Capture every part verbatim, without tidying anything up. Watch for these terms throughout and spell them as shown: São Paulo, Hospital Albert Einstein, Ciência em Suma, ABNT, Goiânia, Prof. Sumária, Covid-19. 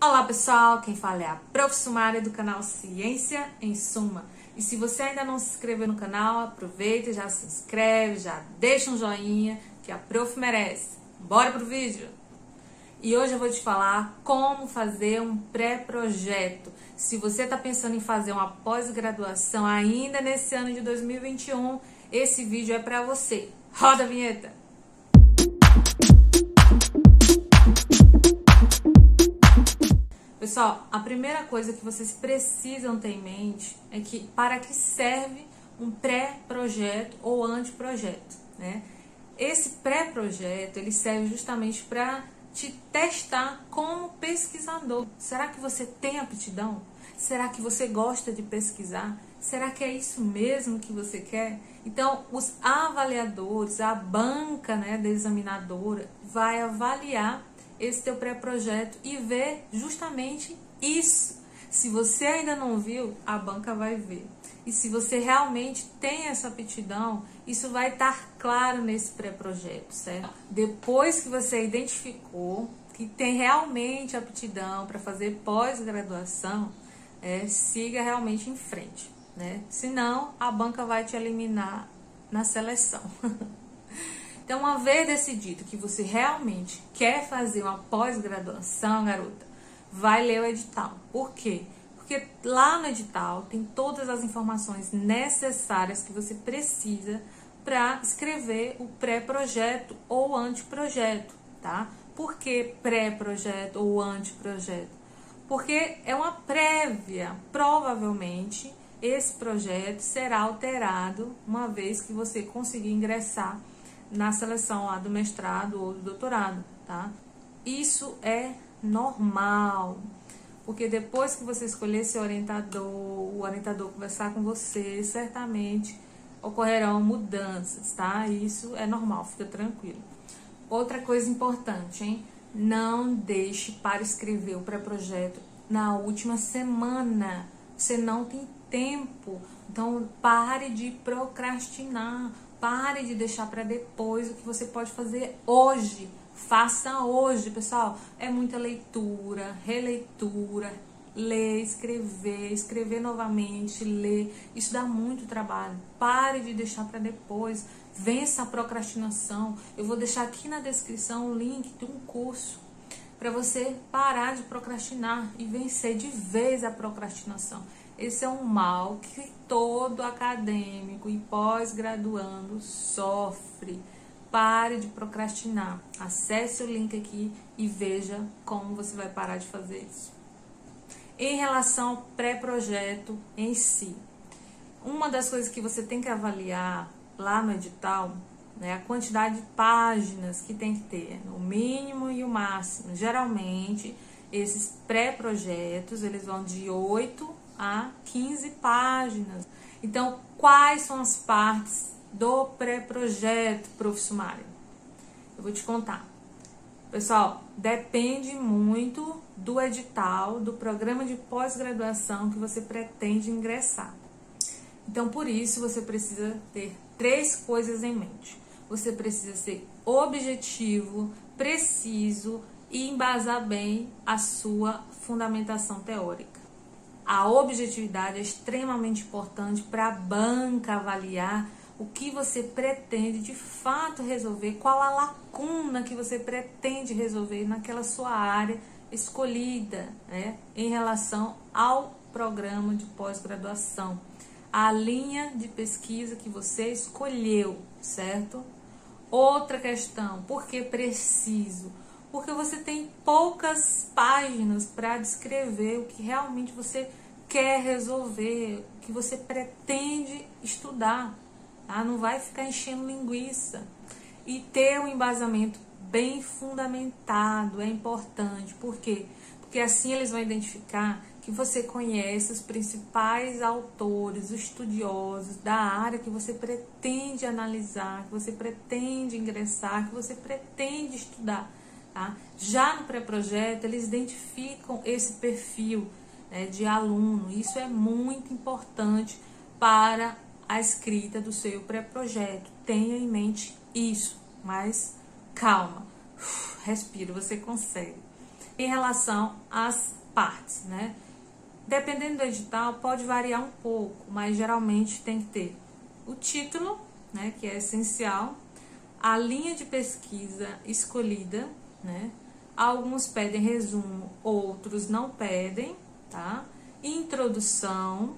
Olá pessoal, quem fala é a professora Sumária do canal Ciência em Suma. E se você ainda não se inscreveu no canal, aproveita, já se inscreve, já deixa um joinha que a prof merece. Bora pro vídeo! E hoje eu vou te falar como fazer um pré-projeto. Se você está pensando em fazer uma pós-graduação ainda nesse ano de dois mil e vinte e um, esse vídeo é para você. Roda a vinheta! Pessoal, a primeira coisa que vocês precisam ter em mente é que para que serve um pré-projeto ou anteprojeto, né? Esse pré-projeto, ele serve justamente para te testar como pesquisador. Será que você tem aptidão? Será que você gosta de pesquisar? Será que é isso mesmo que você quer? Então, os avaliadores, a banca, né, da examinadora vai avaliar esse teu pré-projeto e ver justamente isso. Se você ainda não viu, a banca vai ver. E se você realmente tem essa aptidão, isso vai estar claro nesse pré-projeto, certo? Depois que você identificou que tem realmente aptidão para fazer pós-graduação, é, siga realmente em frente, né? Senão, a banca vai te eliminar na seleção. Então, uma vez decidido que você realmente quer fazer uma pós-graduação, garota, vai ler o edital. Por quê? Porque lá no edital tem todas as informações necessárias que você precisa para escrever o pré-projeto ou anteprojeto, tá? Por que pré-projeto ou anteprojeto? Porque é uma prévia, provavelmente esse projeto será alterado uma vez que você conseguir ingressar na seleção lá do mestrado ou do doutorado, tá? Isso é normal, porque depois que você escolher seu orientador, o orientador conversar com você, certamente ocorrerão mudanças, tá? Isso é normal, fica tranquilo. Outra coisa importante, hein? Não deixe para escrever o pré-projeto na última semana, você não tem tempo, então pare de procrastinar. Pare de deixar para depois o que você pode fazer hoje. Faça hoje, pessoal. É muita leitura, releitura, ler, escrever, escrever novamente, ler. Isso dá muito trabalho. Pare de deixar para depois. Vença a procrastinação. Eu vou deixar aqui na descrição o link de um curso para você parar de procrastinar e vencer de vez a procrastinação. Esse é um mal que todo acadêmico e pós-graduando sofre. Pare de procrastinar. Acesse o link aqui e veja como você vai parar de fazer isso. Em relação ao pré-projeto em si, uma das coisas que você tem que avaliar lá no edital é a quantidade de páginas que tem que ter, o mínimo e o máximo. Geralmente, esses pré-projetos, eles vão de oito a quinze páginas. Então, quais são as partes do pré-projeto, professora Sumária? Eu vou te contar. Pessoal, depende muito do edital, do programa de pós-graduação que você pretende ingressar. Então, por isso, você precisa ter três coisas em mente. Você precisa ser objetivo, preciso e embasar bem a sua fundamentação teórica. A objetividade é extremamente importante para a banca avaliar o que você pretende de fato resolver, qual a lacuna que você pretende resolver naquela sua área escolhida, né, em relação ao programa de pós-graduação. A linha de pesquisa que você escolheu, certo? Outra questão, por que preciso? Porque você tem poucas páginas para descrever o que realmente você quer resolver, o que você pretende estudar, tá? Não vai ficar enchendo linguiça. E ter um embasamento bem fundamentado é importante. Por quê? Porque assim eles vão identificar que você conhece os principais autores, os estudiosos da área que você pretende analisar, que você pretende ingressar, que você pretende estudar, tá? Já no pré-projeto, eles identificam esse perfil, né, de aluno. Isso é muito importante para a escrita do seu pré-projeto. Tenha em mente isso, mas calma, respira, você consegue. em relação às partes, né? Dependendo do edital, pode variar um pouco, mas geralmente tem que ter o título, né, que é essencial, a linha de pesquisa escolhida, né? Alguns pedem resumo, outros não pedem, tá? Introdução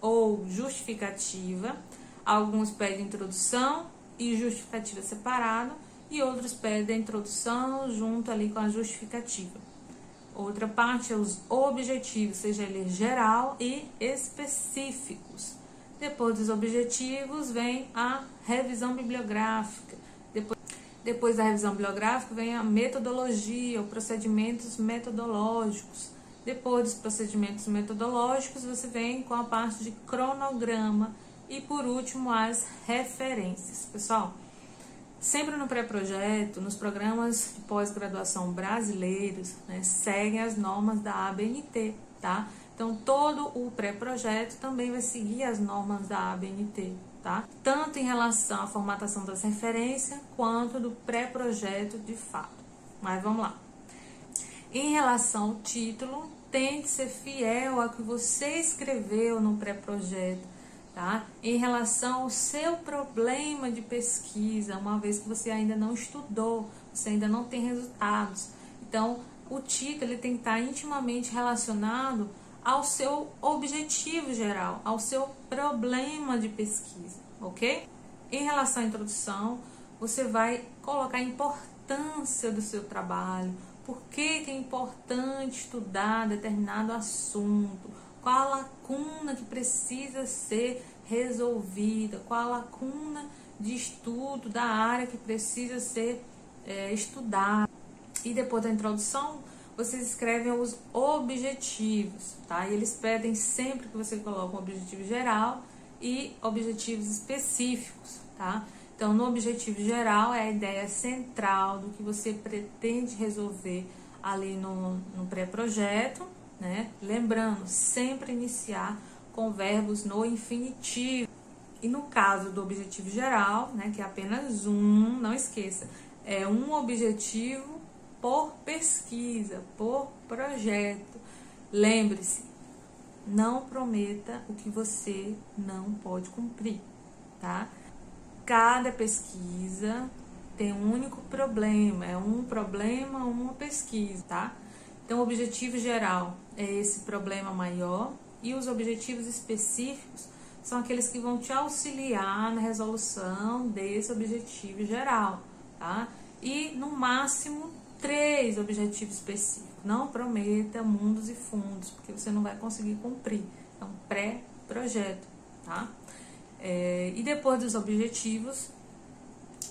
ou justificativa, alguns pedem introdução e justificativa separado, e outros pedem a introdução junto ali com a justificativa. Outra parte é os objetivos, seja ele geral e específicos. Depois dos objetivos vem a revisão bibliográfica. Depois, depois da revisão bibliográfica vem a metodologia, ou procedimentos metodológicos. Depois dos procedimentos metodológicos você vem com a parte de cronograma e por último as referências. Pessoal, sempre no pré-projeto, nos programas de pós-graduação brasileiros, né, seguem as normas da A B N T, tá? Então, todo o pré-projeto também vai seguir as normas da A B N T, tá? Tanto em relação à formatação das referências, quanto do pré-projeto de fato. Mas vamos lá. Em relação ao título, tente ser fiel ao que você escreveu no pré-projeto, tá? Em relação ao seu problema de pesquisa, uma vez que você ainda não estudou, você ainda não tem resultados. Então, o título ele tem que estar intimamente relacionado ao seu objetivo geral, ao seu problema de pesquisa, ok? Em relação à introdução, você vai colocar a importância do seu trabalho, por que que é importante estudar determinado assunto, qual a lacuna que precisa ser resolvida, qual a lacuna de estudo da área que precisa ser é, estudada. E depois da introdução, vocês escrevem os objetivos, tá? E eles pedem sempre que você coloque um objetivo geral e objetivos específicos, tá? Então, no objetivo geral é a ideia central do que você pretende resolver ali no, no pré-projeto, né? Lembrando, sempre iniciar com verbos no infinitivo. E no caso do objetivo geral, né, que é apenas um, não esqueça, é um objetivo por pesquisa, por projeto. Lembre-se, não prometa o que você não pode cumprir, tá? Cada pesquisa tem um único problema, é um problema, uma pesquisa, tá? Então, o objetivo geral é esse problema maior e os objetivos específicos são aqueles que vão te auxiliar na resolução desse objetivo geral, tá? E, no máximo, três objetivos específicos. Não prometa mundos e fundos, porque você não vai conseguir cumprir. É um pré-projeto, tá? É, e depois dos objetivos,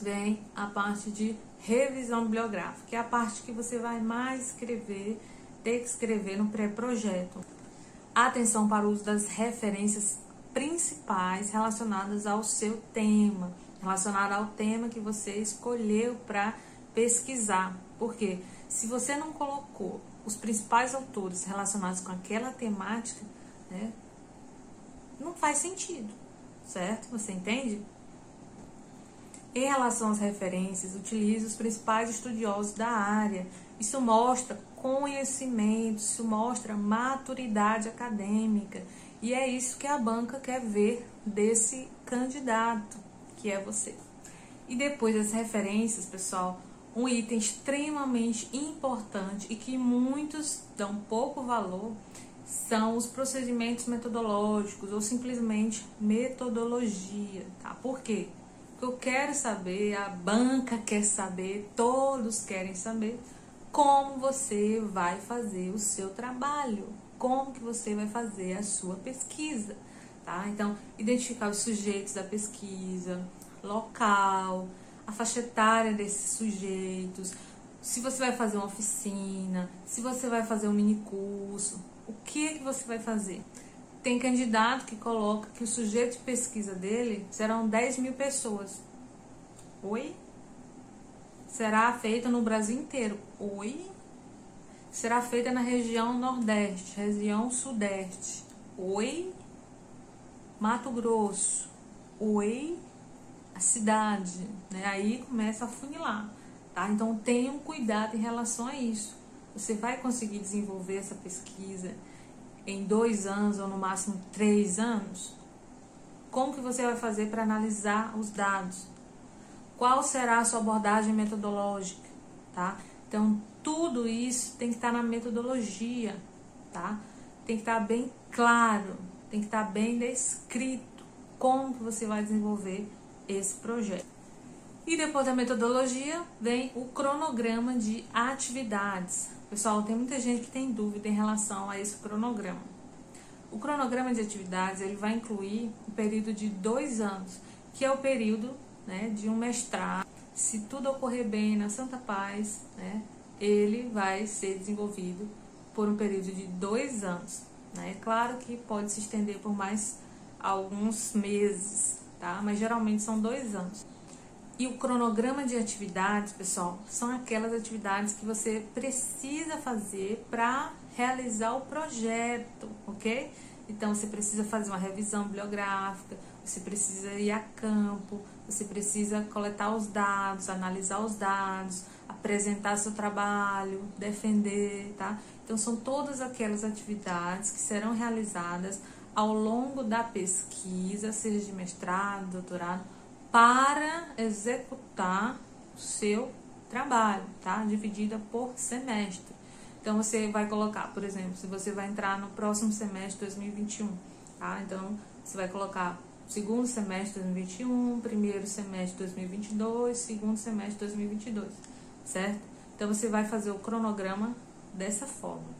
vem a parte de revisão bibliográfica, que é a parte que você vai mais escrever, ter que escrever no pré-projeto. Atenção para o uso das referências principais relacionadas ao seu tema, relacionada ao tema que você escolheu para pesquisar. Porque se você não colocou os principais autores relacionados com aquela temática, né, não faz sentido, certo? Você entende? Em relação às referências, utilize os principais estudiosos da área. Isso mostra conhecimento, isso mostra maturidade acadêmica. E é isso que a banca quer ver desse candidato, que é você. E depois das referências, pessoal, um item extremamente importante e que muitos dão pouco valor são os procedimentos metodológicos ou simplesmente metodologia, tá? Por quê? Eu quero saber, a banca quer saber, todos querem saber como você vai fazer o seu trabalho, como que você vai fazer a sua pesquisa, tá? Então, identificar os sujeitos da pesquisa, local, a faixa etária desses sujeitos, se você vai fazer uma oficina, se você vai fazer um minicurso, o que que você vai fazer? Tem candidato que coloca que o sujeito de pesquisa dele serão dez mil pessoas. Oi? Será feita no Brasil inteiro. Oi? Será feita na região Nordeste, região Sudeste. Oi? Mato Grosso. Oi? A cidade. Né? Aí começa a funilar. Tá? Então, tenham cuidado em relação a isso. você vai conseguir desenvolver essa pesquisa em dois anos ou no máximo três anos? Como que você vai fazer para analisar os dados? Qual será a sua abordagem metodológica, tá? Então, tudo isso tem que estar na metodologia, tá? Tem que estar bem claro, tem que estar bem descrito como que você vai desenvolver esse projeto. E depois da metodologia, vem o cronograma de atividades. Pessoal, tem muita gente que tem dúvida em relação a esse cronograma. O cronograma de atividades, ele vai incluir um período de dois anos, que é o período, né, de um mestrado. Se tudo ocorrer bem na Santa Paz, né, ele vai ser desenvolvido por um período de dois anos. Né? É claro que pode se estender por mais alguns meses, tá? Mas geralmente são dois anos. E o cronograma de atividades, pessoal, são aquelas atividades que você precisa fazer para realizar o projeto, ok? Então, você precisa fazer uma revisão bibliográfica, você precisa ir a campo, você precisa coletar os dados, analisar os dados, apresentar seu trabalho, defender, tá? Então, são todas aquelas atividades que serão realizadas ao longo da pesquisa, seja de mestrado, doutorado, para executar o seu trabalho, tá? Dividida por semestre. Então, você vai colocar, por exemplo, se você vai entrar no próximo semestre dois mil e vinte e um, tá? Então, você vai colocar segundo semestre dois mil e vinte e um, primeiro semestre dois mil e vinte e dois, segundo semestre dois mil e vinte e dois, certo? Então, você vai fazer o cronograma dessa forma.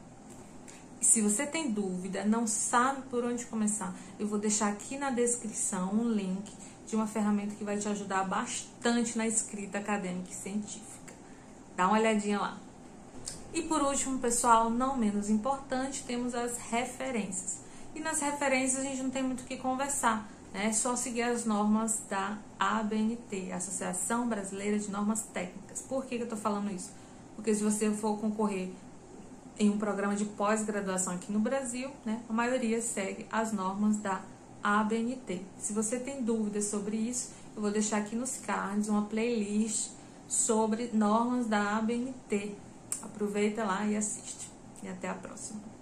E se você tem dúvida, não sabe por onde começar, eu vou deixar aqui na descrição um link de uma ferramenta que vai te ajudar bastante na escrita acadêmica e científica. Dá uma olhadinha lá. E por último, pessoal, não menos importante, temos as referências. E nas referências a gente não tem muito o que conversar, né? É só seguir as normas da A B N T, Associação Brasileira de Normas Técnicas. Por que que eu tô falando isso? Porque se você for concorrer em um programa de pós-graduação aqui no Brasil, né, a maioria segue as normas da A B N T. Se você tem dúvidas sobre isso, eu vou deixar aqui nos cards uma playlist sobre normas da A B N T. Aproveita lá e assiste. E até a próxima.